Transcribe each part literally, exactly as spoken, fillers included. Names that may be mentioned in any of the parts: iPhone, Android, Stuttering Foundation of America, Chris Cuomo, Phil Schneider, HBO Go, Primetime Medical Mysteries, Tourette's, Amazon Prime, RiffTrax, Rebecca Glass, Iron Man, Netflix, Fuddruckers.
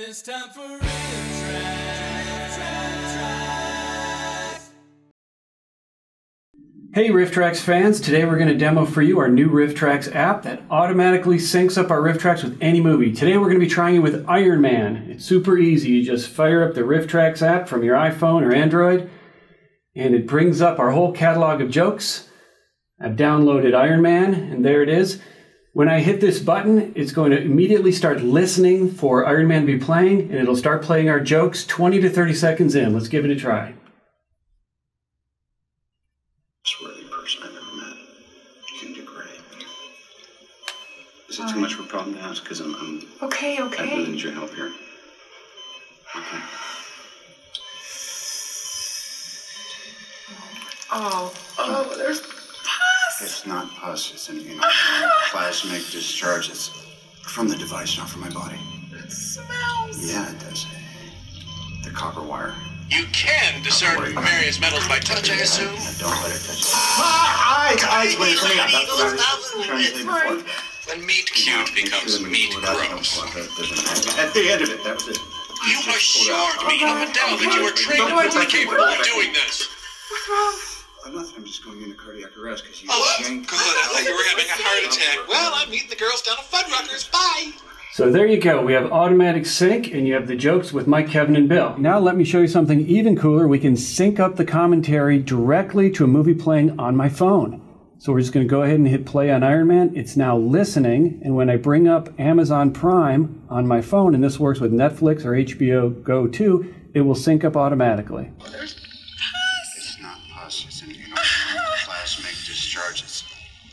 It's time for RiffTrax. Hey RiffTrax fans, today we're going to demo for you our new RiffTrax app that automatically syncs up our RiffTrax with any movie. Today we're going to be trying it with Iron Man. It's super easy. You just fire up the RiffTrax app from your iPhone or Android and it brings up our whole catalog of jokes. I've downloaded Iron Man and there it is. When I hit this button, it's going to immediately start listening for Iron Man to be playing, and it'll start playing our jokes twenty to thirty seconds in. Let's give it a try. Swarthy person I've ever met. You can do great. Is it All too right. much of a problem to ask? Because I'm, I'm... Okay, okay. I really need your help here. Okay. Oh, oh, there's... It's not pus, it's an plasmic discharge. It's from the device, not from my body. It smells. Yeah, it does. The copper wire. You can discern various metals by touch, I assume. Don't let it touch it. My eyes, eyes, wait, wait, wait. When meat cute becomes meat gross. At the end of it, that was it. You assured me up and down that you were trained and fully capable of doing this. I'm not that I'm just going into cardiac arrest because you oh, good. I thought you were having a heart attack. Well, I'm meeting the girls down at Fuddruckers. Bye. So there you go. We have automatic sync, and you have the jokes with Mike, Kevin, and Bill. Now let me show you something even cooler. We can sync up the commentary directly to a movie playing on my phone. So we're just going to go ahead and hit play on Iron Man. It's now listening, and when I bring up Amazon Prime on my phone, and this works with Netflix or H B O Go too, it will sync up automatically. Discharges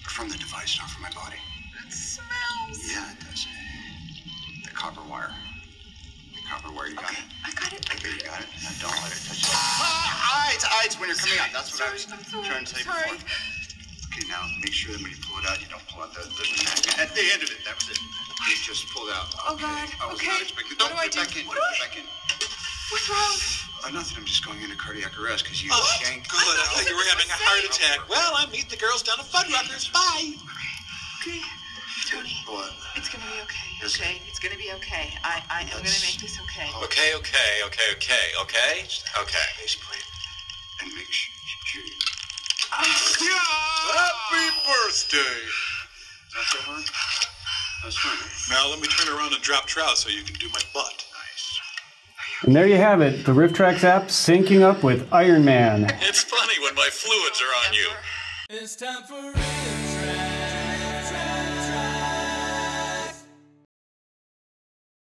from the device, not from my body. It smells. Yeah, it does. The copper wire. The copper wire, you got okay, it? I got it. I got it. You got it. Now don't let it touch it. Ah, eyes, eyes when you're coming sorry, out. That's what sorry, I was I'm sorry, trying to say sorry. before. Okay, now make sure that when you pull it out, you don't pull out the, the magnet. At the end of it, that was it. You just pulled out. Okay. Oh, God. I was okay. not expecting Don't put it back in. Put it back in. What's wrong? I'm not that I'm just going into cardiac arrest because you oh, shanked. Good. I thought you were having a heart attack. Well, I'm meeting the girls down at Fuddruckers. Bye. Okay. Okay. Tony. What? It's going to be okay. Yes. Okay. It's going to be okay. I, I am going to make this okay. Okay, okay, okay, okay, okay. Okay. Basically, and make sure you. Happy birthday. Is that so hard? That's funny. Now, let me turn around and drop trout so you can do my butt. And there you have it, the RiffTrax app syncing up with Iron Man. It's funny when my fluids are on you. It's time for